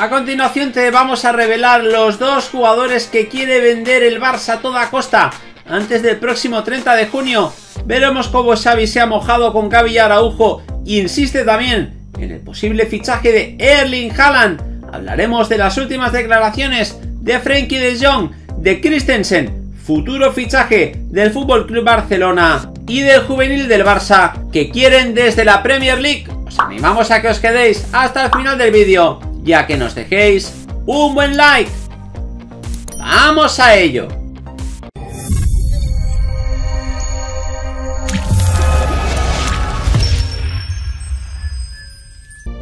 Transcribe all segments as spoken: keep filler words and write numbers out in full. A continuación te vamos a revelar los dos jugadores que quiere vender el Barça a toda costa antes del próximo treinta de junio. Veremos cómo Xavi se ha mojado con Gavi y Araujo e insiste también en el posible fichaje de Erling Haaland. Hablaremos de las últimas declaraciones de Frenkie de Jong, de Christensen, futuro fichaje del F C Barcelona y del juvenil del Barça que quieren desde la Premier League. Os animamos a que os quedéis hasta el final del vídeo y a que nos dejéis un buen like. ¡Vamos a ello!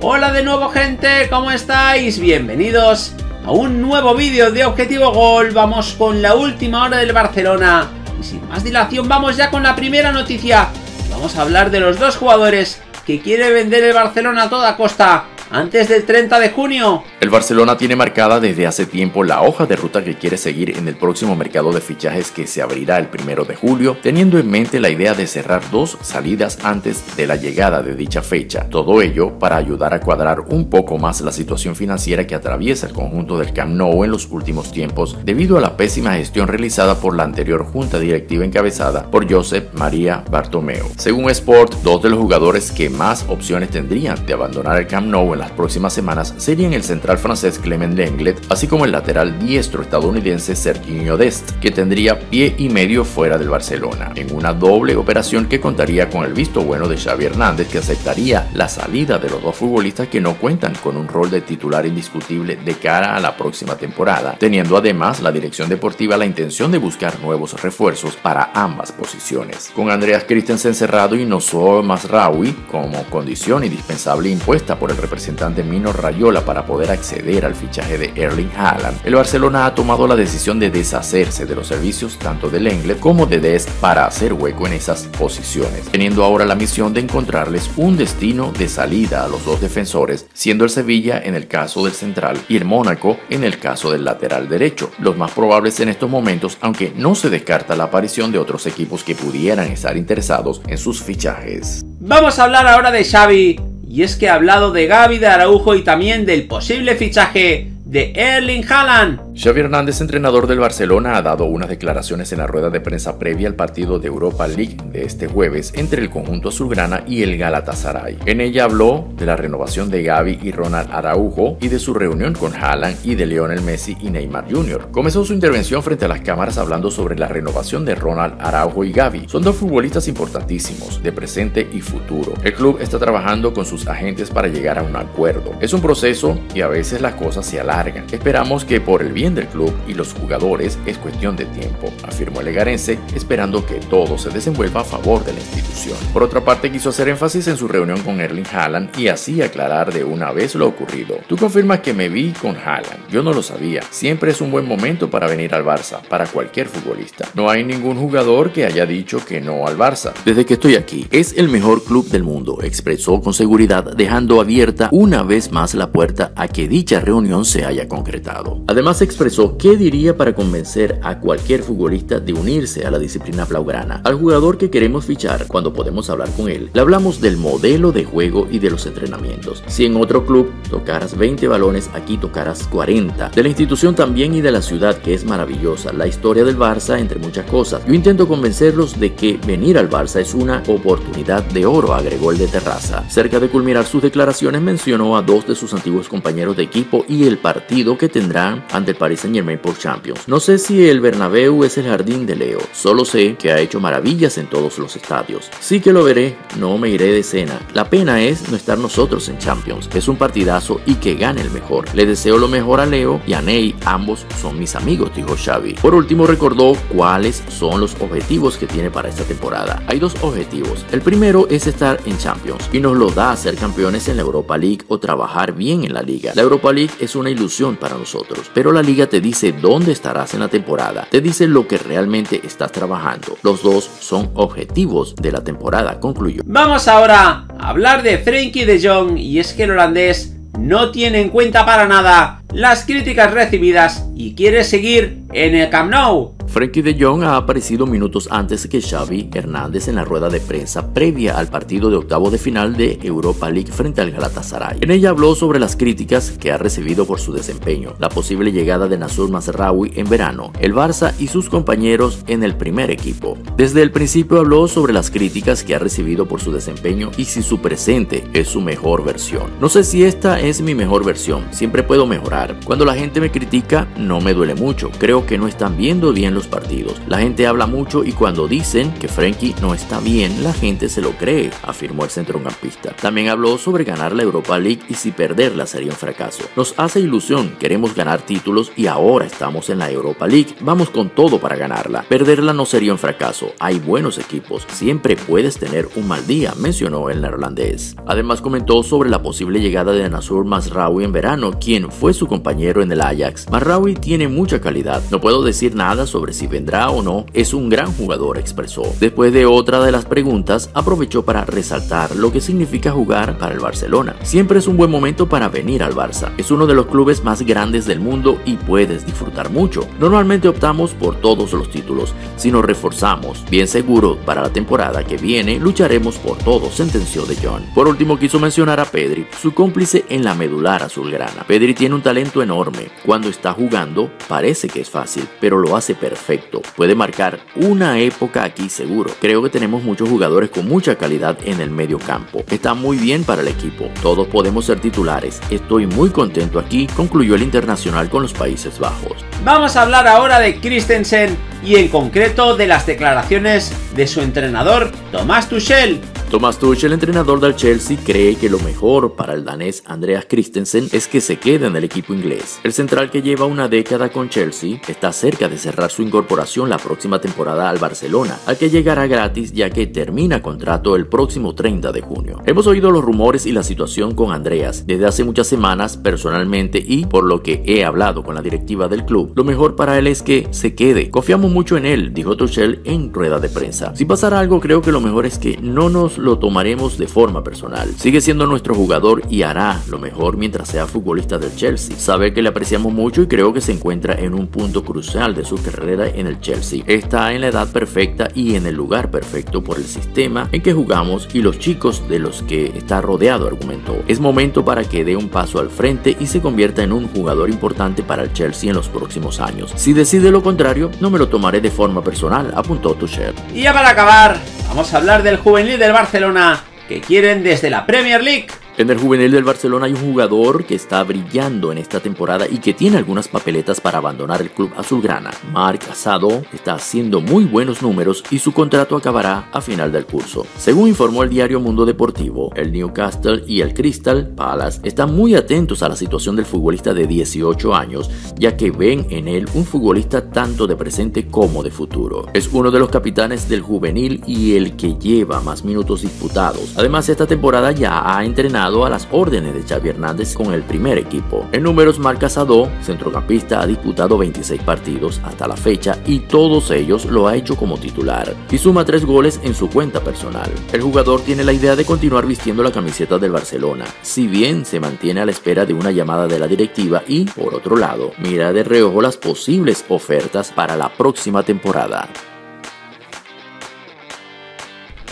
Hola de nuevo, gente, ¿cómo estáis? Bienvenidos a un nuevo vídeo de Objetivo Gol. Vamos con la última hora del Barcelona y sin más dilación vamos ya con la primera noticia. Vamos a hablar de los dos jugadores que quiere vender el Barcelona a toda costa antes del treinta de junio. El Barcelona tiene marcada desde hace tiempo la hoja de ruta que quiere seguir en el próximo mercado de fichajes que se abrirá el primero de julio, teniendo en mente la idea de cerrar dos salidas antes de la llegada de dicha fecha. Todo ello para ayudar a cuadrar un poco más la situación financiera que atraviesa el conjunto del Camp Nou en los últimos tiempos debido a la pésima gestión realizada por la anterior junta directiva encabezada por Josep María Bartomeu. Según Sport, dos de los jugadores que más opciones tendrían de abandonar el Camp Nou en las próximas semanas serían el central francés Clement Lenglet, así como el lateral diestro estadounidense Sergiño Dest, que tendría pie y medio fuera del Barcelona, en una doble operación que contaría con el visto bueno de Xavi Hernández, que aceptaría la salida de los dos futbolistas que no cuentan con un rol de titular indiscutible de cara a la próxima temporada, teniendo además la dirección deportiva la intención de buscar nuevos refuerzos para ambas posiciones, con Andreas Christensen cerrado y Noussair Mazraoui como condición indispensable impuesta por el representante representante Mino Raiola para poder acceder al fichaje de Erling Haaland. El Barcelona ha tomado la decisión de deshacerse de los servicios tanto de Lenglet como de Dest para hacer hueco en esas posiciones, teniendo ahora la misión de encontrarles un destino de salida a los dos defensores, siendo el Sevilla en el caso del central y el Mónaco en el caso del lateral derecho los más probables en estos momentos, aunque no se descarta la aparición de otros equipos que pudieran estar interesados en sus fichajes. Vamos a hablar ahora de Xavi. Y es que ha hablado de Gavi, de Araujo y también del posible fichaje de Erling Haaland. Xavi Hernández, entrenador del Barcelona, ha dado unas declaraciones en la rueda de prensa previa al partido de Europa League de este jueves entre el conjunto azulgrana y el Galatasaray. En ella habló de la renovación de Gavi y Ronald Araujo y de su reunión con Haaland y de Lionel Messi y Neymar junior Comenzó su intervención frente a las cámaras hablando sobre la renovación de Ronald Araujo y Gavi. Son dos futbolistas importantísimos, de presente y futuro. El club está trabajando con sus agentes para llegar a un acuerdo. Es un proceso y a veces las cosas se alargan. Esperamos que por el bien del club y los jugadores es cuestión de tiempo, afirmó el legarense, esperando que todo se desenvuelva a favor de la institución. Por otra parte, quiso hacer énfasis en su reunión con Erling Haaland y así aclarar de una vez lo ocurrido. Tú confirmas que me vi con Haaland, yo no lo sabía. Siempre es un buen momento para venir al Barça, para cualquier futbolista. No hay ningún jugador que haya dicho que no al Barça. Desde que estoy aquí, es el mejor club del mundo, expresó con seguridad, dejando abierta una vez más la puerta a que dicha reunión se haya concretado. Además, expresó qué diría para convencer a cualquier futbolista de unirse a la disciplina blaugrana, al jugador que queremos fichar. Cuando podemos hablar con él, le hablamos del modelo de juego y de los entrenamientos. Si en otro club tocaras veinte balones, aquí tocarás cuarenta. De la institución también y de la ciudad, que es maravillosa, la historia del Barça, entre muchas cosas. Yo intento convencerlos de que venir al Barça es una oportunidad de oro, agregó el de Terraza. Cerca de culminar sus declaraciones, mencionó a dos de sus antiguos compañeros de equipo y el partido que tendrán ante el Saint Germain por Champions. No sé si el Bernabéu es el jardín de Leo, solo sé que ha hecho maravillas en todos los estadios. Sí que lo veré, no me iré de cena. La pena es no estar nosotros en Champions. Es un partidazo y que gane el mejor. Le deseo lo mejor a Leo y a Ney, ambos son mis amigos, dijo Xavi. Por último, recordó cuáles son los objetivos que tiene para esta temporada. Hay dos objetivos. El primero es estar en Champions y nos lo da a ser campeones en la Europa League o trabajar bien en la liga. La Europa League es una ilusión para nosotros, pero la liga te dice dónde estarás en la temporada, te dice lo que realmente estás trabajando. Los dos son objetivos de la temporada, concluyó. Vamos ahora a hablar de Frenkie de Jong, y es que el holandés no tiene en cuenta para nada las críticas recibidas y quiere seguir en el Camp Nou. Frenkie de Jong ha aparecido minutos antes que Xavi Hernández en la rueda de prensa previa al partido de octavos de final de Europa League frente al Galatasaray. En ella habló sobre las críticas que ha recibido por su desempeño, la posible llegada de Noussair Mazraoui en verano, el Barça y sus compañeros en el primer equipo. Desde el principio habló sobre las críticas que ha recibido por su desempeño y si su presente es su mejor versión. No sé si esta es mi mejor versión, siempre puedo mejorar. Cuando la gente me critica no me duele mucho, creo que no están viendo bien los partidos. La gente habla mucho y cuando dicen que Frenkie no está bien, la gente se lo cree, afirmó el centrocampista. También habló sobre ganar la Europa League y si perderla sería un fracaso. Nos hace ilusión, queremos ganar títulos y ahora estamos en la Europa League, vamos con todo para ganarla. Perderla no sería un fracaso, hay buenos equipos, siempre puedes tener un mal día, mencionó el neerlandés. Además comentó sobre la posible llegada de Noussair Mazraoui en verano, quien fue su compañero en el Ajax. Mazraoui tiene mucha calidad, no puedo decir nada sobre si vendrá o no, es un gran jugador, expresó. Después de otra de las preguntas, aprovechó para resaltar lo que significa jugar para el Barcelona. Siempre es un buen momento para venir al Barça, es uno de los clubes más grandes del mundo y puedes disfrutar mucho. Normalmente optamos por todos los títulos, si nos reforzamos, bien seguro para la temporada que viene lucharemos por todo, sentenció De Jong. Por último quiso mencionar a Pedri, su cómplice en la medular azulgrana. Pedri tiene un talento enorme, cuando está jugando parece que es fácil, pero lo hace perfecto, puede marcar una época aquí seguro. Creo que tenemos muchos jugadores con mucha calidad en el medio campo, está muy bien para el equipo, todos podemos ser titulares, estoy muy contento aquí, concluyó el internacional con los Países Bajos. Vamos a hablar ahora de Christensen y en concreto de las declaraciones de su entrenador Thomas Tuchel. Thomas Tuchel, el entrenador del Chelsea, cree que lo mejor para el danés Andreas Christensen es que se quede en el equipo inglés. El central, que lleva una década con Chelsea, está cerca de cerrar su incorporación la próxima temporada al Barcelona, al que llegará gratis ya que termina contrato el próximo treinta de junio. Hemos oído los rumores y la situación con Andreas desde hace muchas semanas personalmente y, por lo que he hablado con la directiva del club, lo mejor para él es que se quede. Confiamos mucho en él, dijo Tuchel en rueda de prensa. Si pasara algo, creo que lo mejor es que no nos lo tomaremos de forma personal. Sigue siendo nuestro jugador y hará lo mejor mientras sea futbolista del Chelsea. Sabe que le apreciamos mucho y creo que se encuentra en un punto crucial de su carrera en el Chelsea. Está en la edad perfecta y en el lugar perfecto por el sistema en que jugamos y los chicos de los que está rodeado, argumentó. Es momento para que dé un paso al frente y se convierta en un jugador importante para el Chelsea en los próximos años. Si decide lo contrario, no me lo tomaré de forma personal, apuntó Tuchel. Y ya para acabar, vamos a hablar del juvenil del Barcelona, que quieren desde la Premier League. En el juvenil del Barcelona hay un jugador que está brillando en esta temporada y que tiene algunas papeletas para abandonar el club azulgrana. Marc Casado está haciendo muy buenos números y su contrato acabará a final del curso. Según informó el diario Mundo Deportivo, el Newcastle y el Crystal Palace están muy atentos a la situación del futbolista de dieciocho años, ya que ven en él un futbolista tanto de presente como de futuro. Es uno de los capitanes del juvenil y el que lleva más minutos disputados. Además, esta temporada ya ha entrenado a las órdenes de Xavi Hernández con el primer equipo. En números, Marc Casado, centrocampista, ha disputado veintiséis partidos hasta la fecha y todos ellos lo ha hecho como titular y suma tres goles en su cuenta personal. El jugador tiene la idea de continuar vistiendo la camiseta del Barcelona, si bien se mantiene a la espera de una llamada de la directiva y, por otro lado, mira de reojo las posibles ofertas para la próxima temporada.